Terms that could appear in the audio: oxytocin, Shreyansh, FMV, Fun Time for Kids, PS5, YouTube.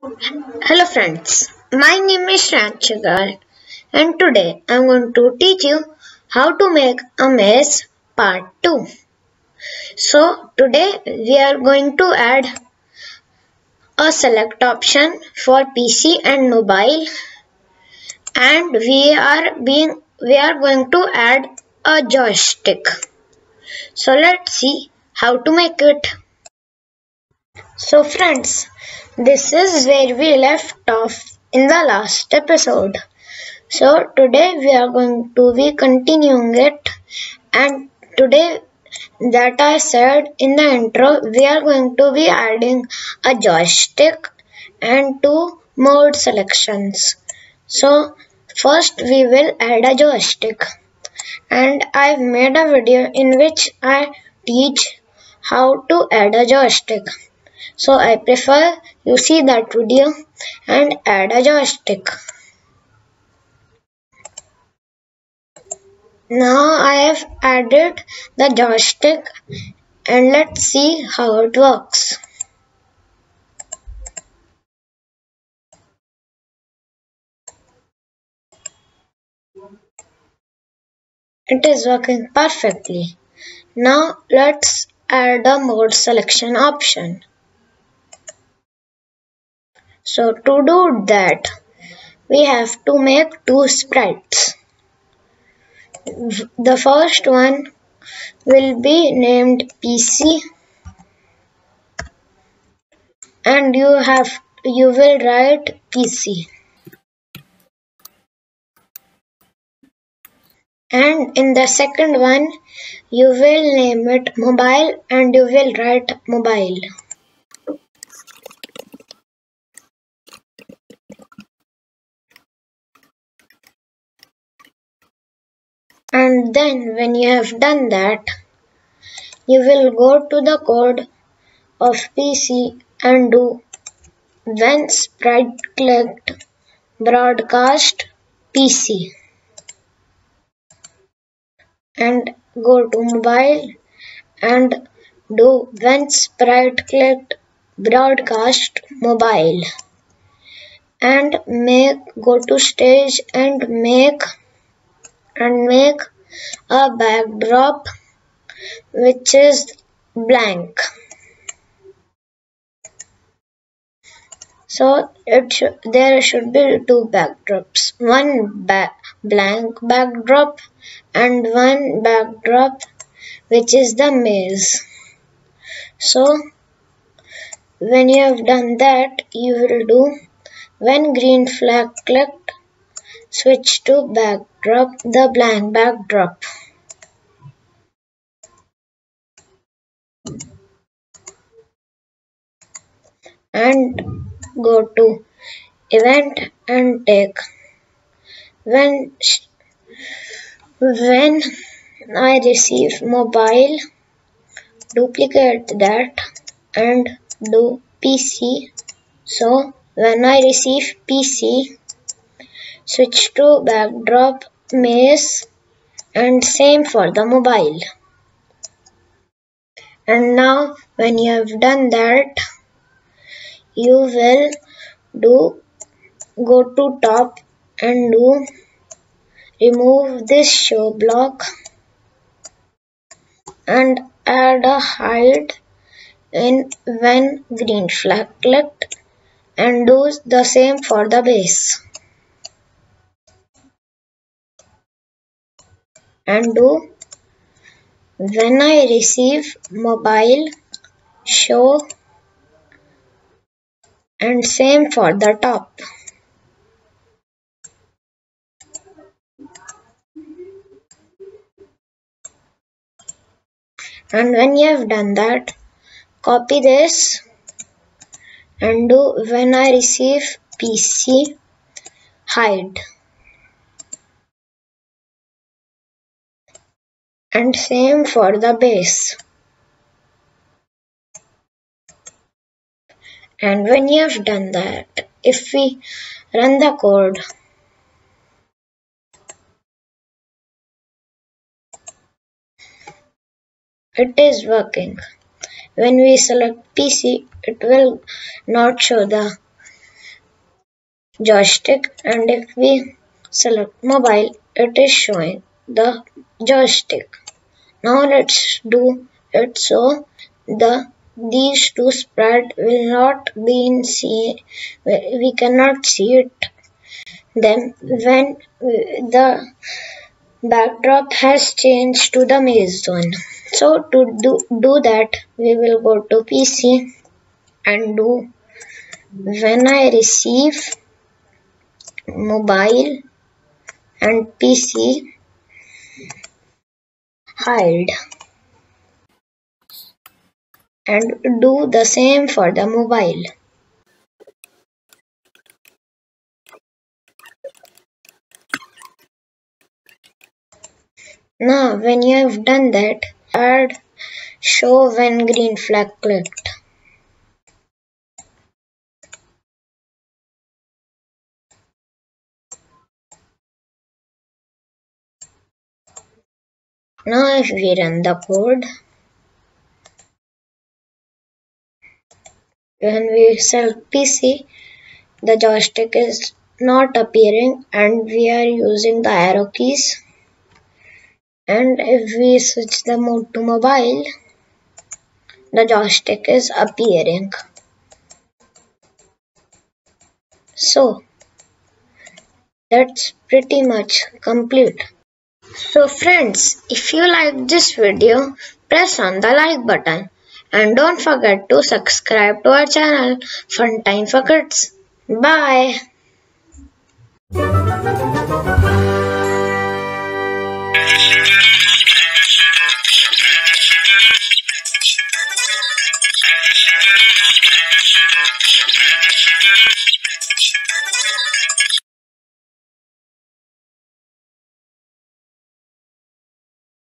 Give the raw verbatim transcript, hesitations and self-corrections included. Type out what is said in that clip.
Hello friends, my name is Shreyansh and today I am going to teach you how to make a maze part two. So today we are going to add a select option for P C and mobile, and we are being we are going to add a joystick. So let's see how to make it. So friends, this is where we left off in the last episode. So today we are going to be continuing it, and today that I said in the intro, we are going to be adding a joystick and two mode selections. So first we will add a joystick, and I've made a video in which I teach how to add a joystick. So I prefer you see that video and add a joystick. Now I have added the joystick and let's see how it works. It is working perfectly. Now let's add a mode selection option. So to do that, we have to make two sprites. The first one will be named P C, and you have you will write P C, and in the second one you will name it mobile and you will write mobile. And then when you have done that, you will go to the code of P C and do when sprite clicked broadcast P C, and go to mobile and do when sprite clicked broadcast mobile, and make go to stage and make and make a backdrop which is blank. So it sh there should be two backdrops, one ba blank backdrop and one backdrop which is the maze. So when you have done that, you will do when green flag clicked, switch to backdrop, the blank backdrop. And go to event and take. When, when I receive mobile, duplicate that and do P C. So when I receive P C, switch to backdrop maze and same for the mobile. And now when you have done that, you will do go to top and do remove this show block and add a hide in when green flag clicked and do the same for the base. And do when I receive mobile show and same for the top. And when you have done that, copy this and do when I receive P C hide. And same for the base. And when you have done that, if we run the code, it is working. When we select P C, it will not show the joystick, and if we select mobile, it is showing the joystick. Now let's do it so the these two sprites will not be in see, we cannot see it. Then when the backdrop has changed to the maze zone. So to do, do that, we will go to P C and do when I receive mobile and P C hide, and do the same for the mobile. Now when you have done that, add show when green flag clicked. Now if we run the code, when we select P C, the joystick is not appearing and we are using the arrow keys. And if we switch the mode to mobile, the joystick is appearing. So that's pretty much complete. So friends, if you like this video, press on the like button. And don't forget to subscribe to our channel, Fun Time for Kids. Bye!